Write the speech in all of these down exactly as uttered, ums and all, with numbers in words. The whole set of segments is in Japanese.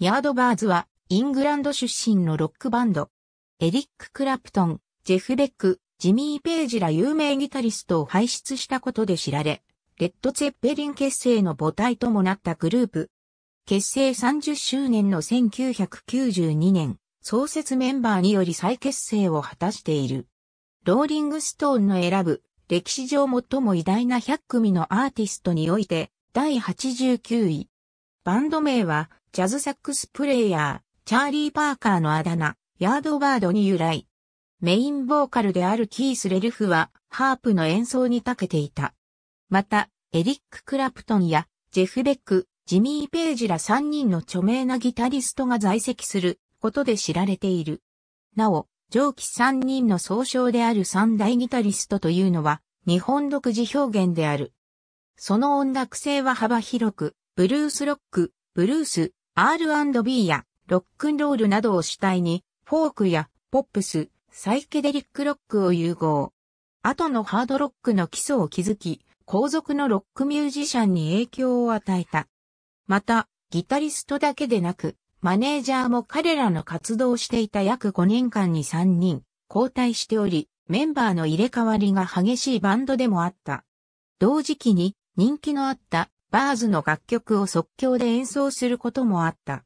ヤードバーズはイングランド出身のロックバンド。エリック・クラプトン、ジェフ・ベック、ジミー・ペイジら有名ギタリストを輩出したことで知られ、レッド・ツェッペリン結成の母体ともなったグループ。結成さんじゅっしゅうねんのせんきゅうひゃくきゅうじゅうにねん、創設メンバーにより再結成を果たしている。ローリング・ストーンの選ぶ歴史上最も偉大なひゃっくみのアーティストにおいてだいはちじゅうきゅうい。バンド名はジャズサックスプレイヤー、チャーリー・パーカーのあだ名、ヤードバードに由来。メインボーカルであるキース・レルフはハープの演奏に長けていた。また、エリック・クラプトンやジェフ・ベック、ジミー・ペイジらさんにんの著名なギタリストが在籍することで知られている。なお、上記さんにんの総称である三大ギタリストというのは日本独自表現である。その音楽性は幅広く、ブルースロック、ブルース、アールアンドビー やロックンロールなどを主体に、フォークやポップス、サイケデリックロックを融合。後のハードロックの基礎を築き、後続のロックミュージシャンに影響を与えた。また、ギタリストだけでなく、マネージャーも彼らの活動をしていた約ごねんかんにさんにん交代しており、メンバーの入れ替わりが激しいバンドでもあった。同時期に人気のあったバーズの楽曲を即興で演奏することもあった。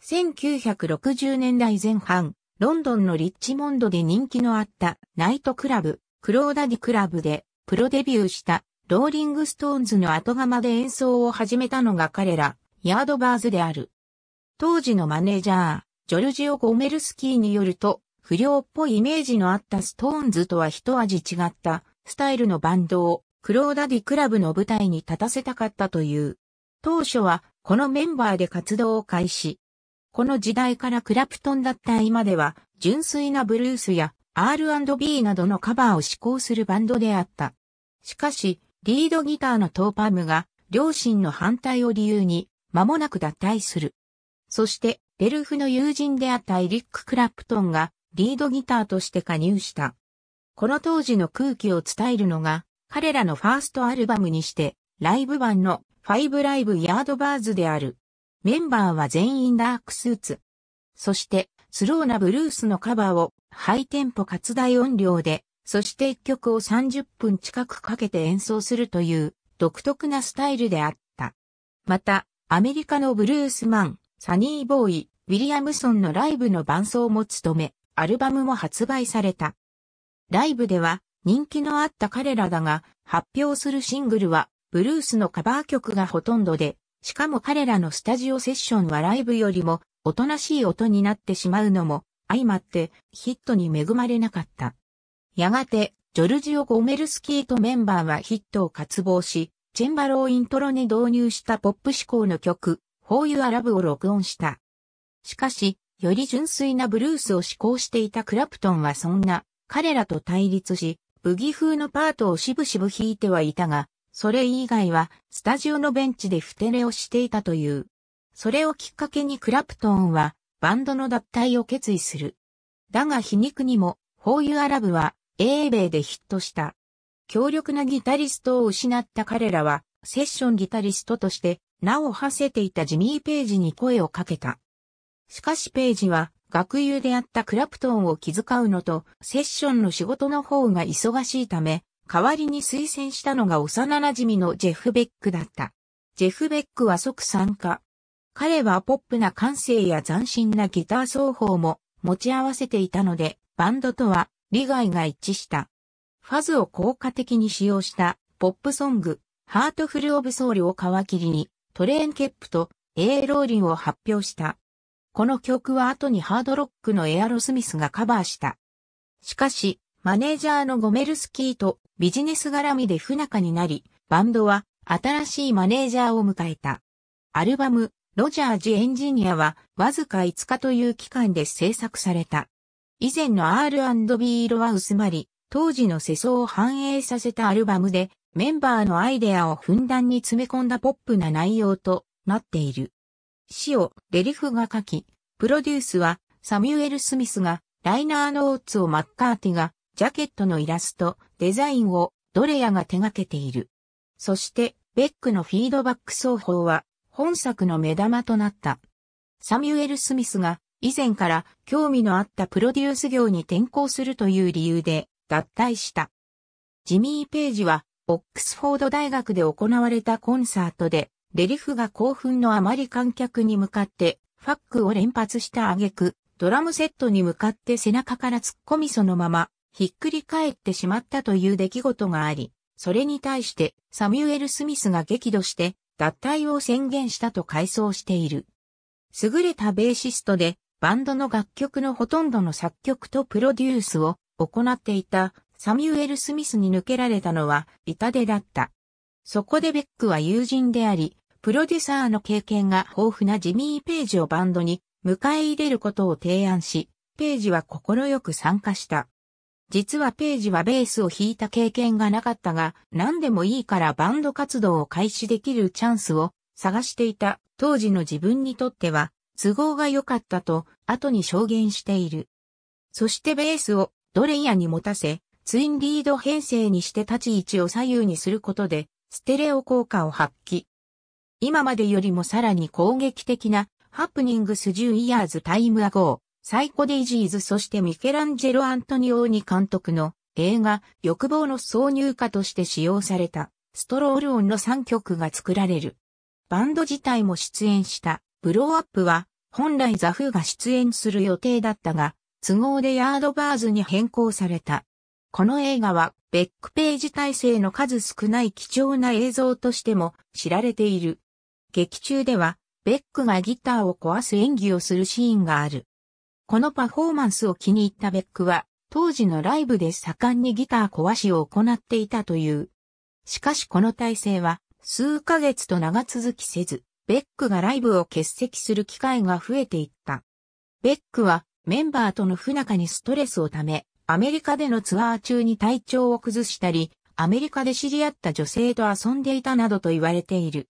せんきゅうひゃくろくじゅうねんだいぜんはん、ロンドンのリッチモンドで人気のあったナイトクラブ、クローダディクラブでプロデビューしたローリングストーンズの後釜で演奏を始めたのが彼ら、ヤードバーズである。当時のマネージャー、ジョルジオ・ゴメルスキーによると、不良っぽいイメージのあったストーンズとは一味違ったスタイルのバンドをクローダディクラブの舞台に立たせたかったという。当初はこのメンバーで活動を開始。この時代からクラプトンだった今では純粋なブルースや アールアンドビー などのカバーを志向するバンドであった。しかし、リードギターのトーパムが両親の反対を理由に間もなく脱退する。そして、レルフの友人であったエリック・クラプトンがリードギターとして加入した。この当時の空気を伝えるのが、彼らのファーストアルバムにして、ライブ版のファイブ ライブ ヤードバーズ である。メンバーは全員ダークスーツ。そして、スローなブルースのカバーをハイテンポかつ大音量で、そしていっきょくをさんじゅっぷん近くかけて演奏するという独特なスタイルであった。また、アメリカのブルースマン、サニー・ボーイ、ウィリアムソンのライブの伴奏も務め、アルバムも発売された。ライブでは人気のあった彼らだが、発表するシングルはブルースのカバー曲がほとんどで、しかも彼らのスタジオセッションはライブよりもおとなしい音になってしまうのも相まってヒットに恵まれなかった。やがて、ジョルジオ・ゴメルスキーとメンバーはヒットを渇望し、チェンバロをイントロに導入したポップ志向の曲、For Your Loveを録音した。しかし、より純粋なブルースを志向していたクラプトンはそんな彼らと対立し、ブギ風のパートをしぶしぶ弾いてはいたが、それ以外はスタジオのベンチでふて寝をしていたという。それをきっかけにクラプトンはバンドの脱退を決意する。だが皮肉にも、For Your Loveは英米でヒットした。強力なギタリストを失った彼らは、セッションギタリストとして、名を馳せていたジミー・ペイジに声をかけた。しかしペイジは学友であったクラプトンを気遣うのとセッションの仕事の方が忙しいため、代わりに推薦したのが幼馴染のジェフ・ベックだった。ジェフ・ベックは即参加。彼はポップな感性や斬新なギター奏法も持ち合わせていたので、バンドとは利害が一致した。ファズを効果的に使用したポップソング、Heartful of Soulを皮切りに、トレーンケップとエーローリンを発表した。この曲は後にハードロックのエアロスミスがカバーした。しかし、マネージャーのゴメルスキーとビジネス絡みで不仲になり、バンドは新しいマネージャーを迎えた。アルバム、ロジャーズ・エンジニアはわずかいつかという期間で制作された。以前の アールアンドビー 色は薄まり、当時の世相を反映させたアルバムで、メンバーのアイデアをふんだんに詰め込んだポップな内容となっている。詞をレルフが書き、プロデュースはサミュエル・スミスが、ライナーノーツをマッカーティが、ジャケットのイラスト、デザインをドレアが手掛けている。そして、ベックのフィードバック奏法は本作の目玉となった。サミュエル・スミスが以前から興味のあったプロデュース業に転向するという理由で脱退した。ジミー・ペイジはオックスフォード大学で行われたコンサートでレリフが興奮のあまり観客に向かってファックを連発した挙句、ドラムセットに向かって背中から突っ込みそのままひっくり返ってしまったという出来事があり、それに対してサミュエル・スミスが激怒して脱退を宣言したと回想している。優れたベーシストでバンドの楽曲のほとんどの作曲とプロデュースを行っていたサミュエル・スミスに抜けられたのは痛手だった。そこでベックは友人であり、プロデューサーの経験が豊富なジミー・ペイジをバンドに迎え入れることを提案し、ペイジは快く参加した。実はペイジはベースを弾いた経験がなかったが、何でもいいからバンド活動を開始できるチャンスを探していた当時の自分にとっては都合が良かったと後に証言している。そしてベースをドレイヤーに持たせ、ツインリード編成にして立ち位置を左右にすることでステレオ効果を発揮。今までよりもさらに攻撃的なハプニングスじゅうイヤーズタイムアゴー、サイコデイジーズそしてミケランジェロ・アントニオーニ監督の映画欲望の挿入歌として使用されたストロール音のさんきょくが作られる。バンド自体も出演したブローアップは本来ザ・フーが出演する予定だったが都合でヤードバーズに変更された。この映画はベック・ペイジ体制の数少ない貴重な映像としても知られている。劇中では、ベックがギターを壊す演技をするシーンがある。このパフォーマンスを気に入ったベックは、当時のライブで盛んにギター壊しを行っていたという。しかしこの体制は、数ヶ月と長続きせず、ベックがライブを欠席する機会が増えていった。ベックは、メンバーとの不仲にストレスをため、アメリカでのツアー中に体調を崩したり、アメリカで知り合った女性と遊んでいたなどと言われている。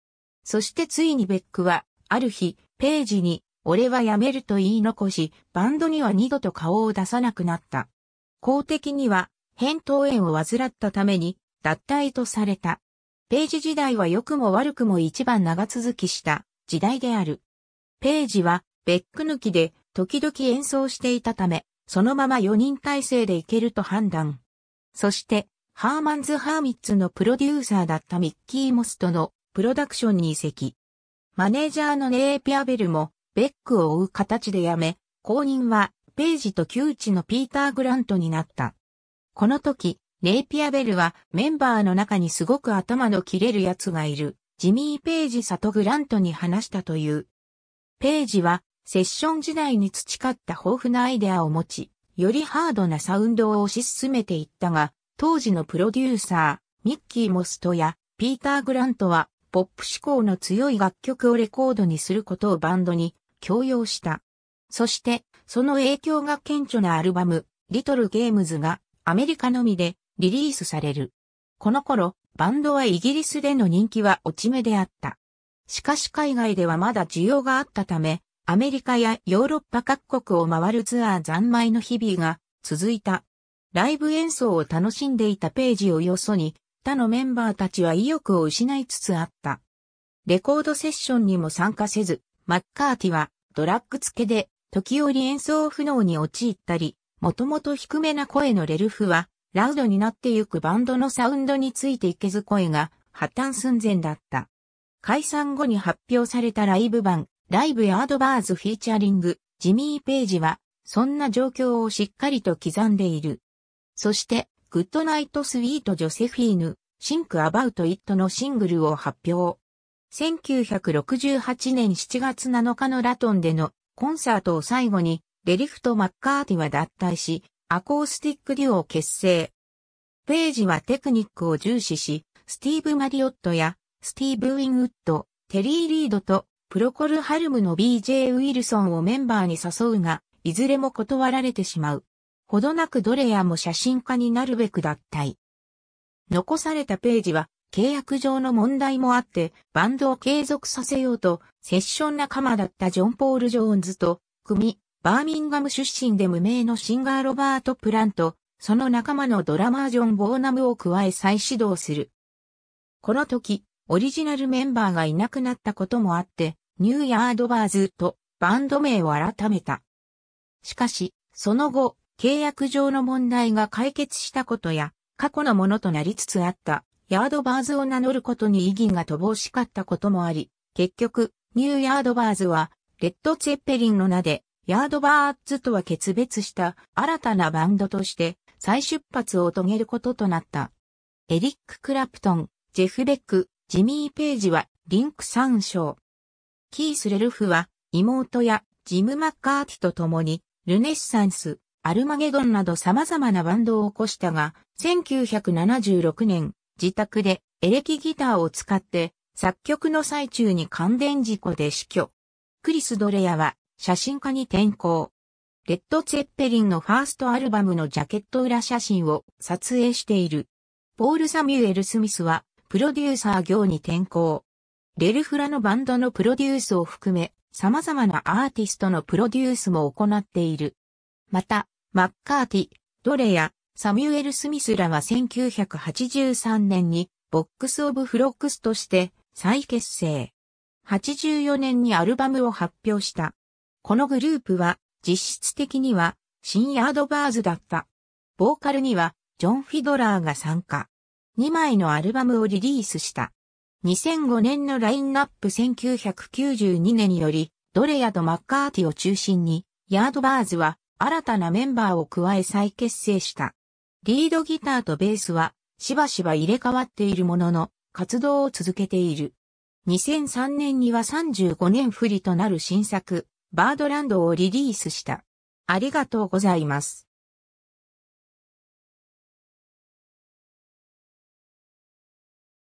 そしてついにベックは、ある日、ペイジに、俺は辞めると言い残し、バンドには二度と顔を出さなくなった。公的には、扁桃炎を患ったために、脱退とされた。ペイジ時代は良くも悪くも一番長続きした時代である。ペイジは、ベック抜きで、時々演奏していたため、そのままよにんたいせいでいけると判断。そして、ハーマンズ・ハーミッツのプロデューサーだったミッキー・モストの、プロダクションに移籍。マネージャーのネイピアベルもベックを追う形で辞め、後任はペイジと旧知のピーター・グラントになった。この時、ネイピアベルはメンバーの中にすごく頭の切れる奴がいる、ジミー・ペイジさとグラントに話したという。ペイジはセッション時代に培った豊富なアイデアを持ち、よりハードなサウンドを推し進めていったが、当時のプロデューサー、ミッキー・モストやピーター・グラントは、ポップ志向の強い楽曲をレコードにすることをバンドに強要した。そして、その影響が顕著なアルバム、リトル・ゲームズがアメリカのみでリリースされる。この頃、バンドはイギリスでの人気は落ち目であった。しかし海外ではまだ需要があったため、アメリカやヨーロッパ各国を回るツアー三昧の日々が続いた。ライブ演奏を楽しんでいたペイジをよそに、他のメンバーたちは意欲を失いつつあった。レコードセッションにも参加せず、マッカーティはドラッグ付けで時折演奏不能に陥ったり、もともと低めな声のレルフは、ラウドになってゆくバンドのサウンドについていけず声が破綻寸前だった。解散後に発表されたライブ版、ライブヤードバーズフィーチャリング、ジミー・ペイジは、そんな状況をしっかりと刻んでいる。そして、グッドナイトスイートジョセフィーヌ、シンクアバウトイットのシングルを発表。せんきゅうひゃくろくじゅうはちねんしちがつなのかのラトンでのコンサートを最後に、レリフとマッカーティは脱退し、アコースティックデュオを結成。ペイジはテクニックを重視し、スティーブ・マリオットや、スティーブ・ウィンウッド、テリー・リードと、プロコル・ハルムの ビージェー ウィルソンをメンバーに誘うが、いずれも断られてしまう。ほどなくドレアも写真家になるべく脱退。残されたペイジは契約上の問題もあってバンドを継続させようとセッション仲間だったジョン・ポール・ジョーンズと組み、バーミンガム出身で無名のシンガーロバート・プラント、その仲間のドラマージョン・ボーナムを加え再始動する。この時、オリジナルメンバーがいなくなったこともあって、ニューヤードバーズとバンド名を改めた。しかし、その後、契約上の問題が解決したことや、過去のものとなりつつあった、ヤードバーズを名乗ることに意義が乏しかったこともあり、結局、ニューヤードバーズは、レッド・ツェッペリンの名で、ヤードバーズとは決別した新たなバンドとして再出発を遂げることとなった。エリック・クラプトン、ジェフ・ベック、ジミー・ペイジはリンク参照。キース・レルフは妹やジム・マッカーティと共にルネッサンス、アルマゲドンなど様々なバンドを起こしたが、せんきゅうひゃくななじゅうろくねん自宅でエレキギターを使って作曲の最中に感電事故で死去。クリス・ドレアは写真家に転向。レッド・ツェッペリンのファーストアルバムのジャケット裏写真を撮影している。ポール・サミュエル・スミスはプロデューサー業に転向。レルフらのバンドのプロデュースを含め様々なアーティストのプロデュースも行っている。また、マッカーティ、ドレア、サミュエル・スミスらはせんきゅうひゃくはちじゅうさんねんにボックス・オブ・フロックスとして再結成。はちじゅうよねんにアルバムを発表した。このグループは実質的には新ヤードバーズだった。ボーカルにはジョン・フィドラーが参加。にまいのアルバムをリリースした。にせんごねんのラインナップせんきゅうひゃくきゅうじゅうにねんよりドレアとマッカーティを中心にヤードバーズは新たなメンバーを加え再結成した。リードギターとベースはしばしば入れ替わっているものの活動を続けている。にせんさんねんにはさんじゅうごねん振りとなる新作、バードランドをリリースした。ありがとうございます。